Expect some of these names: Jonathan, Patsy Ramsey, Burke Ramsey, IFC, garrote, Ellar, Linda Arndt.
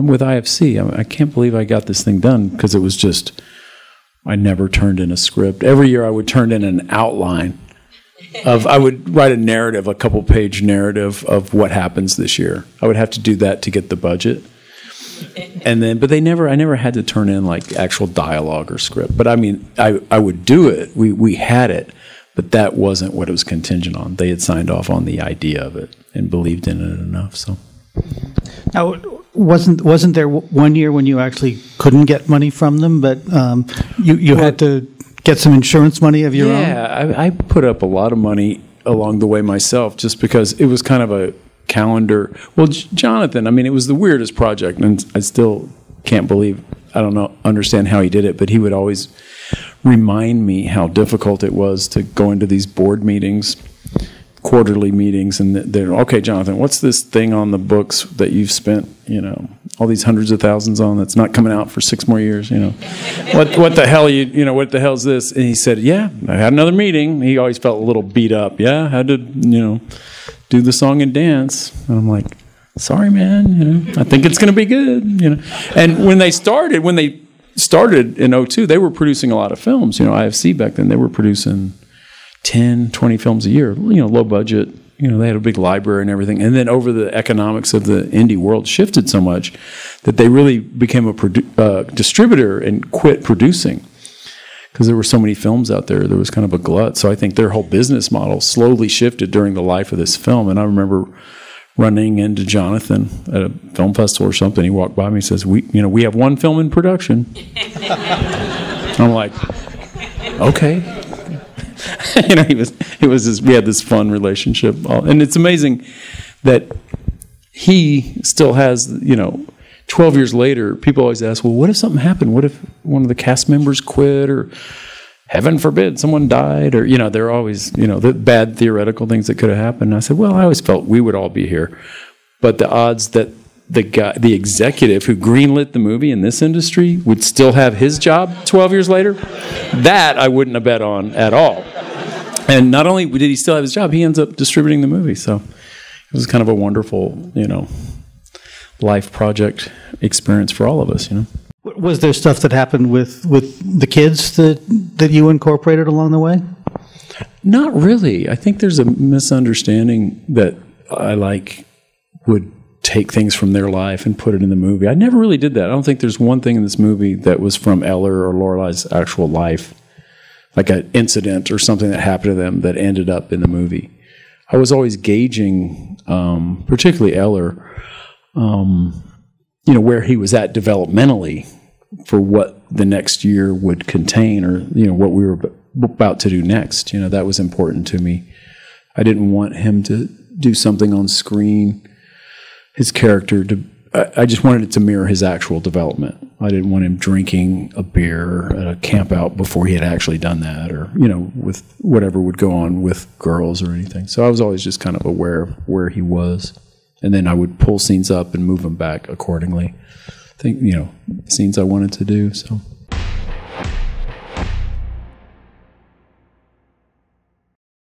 With IFC, I can't believe I got this thing done because it was just, I never turned in a script. Every year I would turn in an outline of, I would write a narrative, a couple page narrative of what happens this year. I would have to do that to get the budget. And then, but they never, I never had to turn in like actual dialogue or script. But I mean, I would do it. We had it, but that wasn't what it was contingent on. They had signed off on the idea of it and believed in it enough, so. Now, wasn't there one year when you actually couldn't get money from them, but you had to get some insurance money of your own? Yeah, I put up a lot of money along the way myself just because it was kind of a calendar. Well, Jonathan, I mean, it was the weirdest project, and I still can't believe, I don't know, understand how he did it, but he would always remind me how difficult it was to go into these board meetings, quarterly meetings, and they're, okay, Jonathan, what's this thing on the books that you've spent, you know, all these hundreds of thousands on that's not coming out for 6 more years, you know? what the hell, you know, what the hell's this? And he said, yeah, I had another meeting. He always felt a little beat up. Yeah, I had to, you know, do the song and dance. And I'm like, sorry, man, you know, I think it's going to be good, you know? And when they started in 2002, they were producing a lot of films, you know, IFC back then, they were producing 10, 20 films a year, you know, low budget. You know, they had a big library and everything. And then over the economics of the indie world shifted so much that they really became a distributor and quit producing because there were so many films out there. There was kind of a glut. So I think their whole business model slowly shifted during the life of this film. And I remember running into Jonathan at a film festival or something. He walked by me and says, we have one film in production. I'm like, okay. You know, we had this fun relationship, and it's amazing that he still has, you know, 12 years later, people always ask, well, what if something happened? What if one of the cast members quit, or heaven forbid, someone died, or, you know, they're always, you know, the bad theoretical things that could have happened. And I said, well, I always felt we would all be here, but the odds that the executive who greenlit the movie in this industry would still have his job 12 years later, that I wouldn't have bet on at all. And not only did he still have his job, he ends up distributing the movie. So it was kind of a wonderful, you know, life project experience for all of us, you know. Was there stuff that happened with the kids that you incorporated along the way? Not really. I think there's a misunderstanding that I would take things from their life and put it in the movie. I never really did that. I don't think there's one thing in this movie that was from Ellar or Lorelei's actual life, like an incident or something that happened to them that ended up in the movie. I was always gauging, particularly Ellar, you know, where he was at developmentally for what the next year would contain, or, you know, what we were about to do next. You know, that was important to me. I didn't want him to do something on screen, his character, I just wanted it to mirror his actual development. I didn't want him drinking a beer at a camp out before he had actually done that, or, you know, with whatever would go on with girls or anything. So I was always just kind of aware of where he was. And then I would pull scenes up and move them back accordingly. I think, you know, scenes I wanted to do, so.